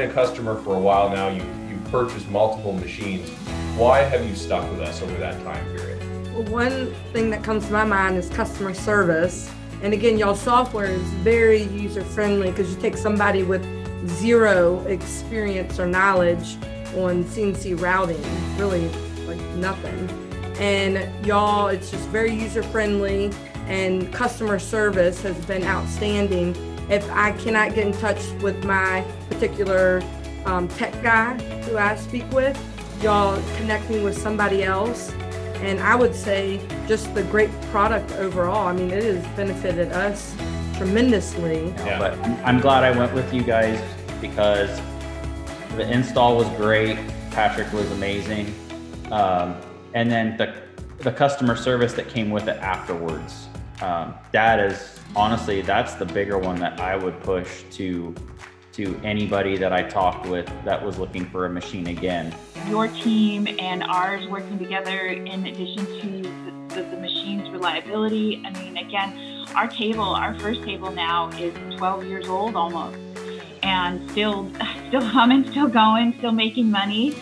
been a customer for a while now, you've purchased multiple machines. Why have you stuck with us over that time period? Well, one thing that comes to my mind is customer service. And again, y'all software is very user-friendly because you take somebody with zero experience or knowledge on CNC routing, really like nothing. And y'all, it's just very user-friendly, and customer service has been outstanding. If I cannot get in touch with my particular tech guy who I speak with, y'all connect me with somebody else. And I would say just the great product overall, I mean, it has benefited us tremendously. Yeah, but I'm glad I went with you guys because the install was great. Patrick was amazing. And then the customer service that came with it afterwards. That is, honestly, that's the bigger one that I would push to anybody that I talked with that was looking for a machine again. Your team and ours working together, in addition to the machine's reliability. I mean, again, our table, our first table now is 12 years old almost, and still humming, still going, still making money.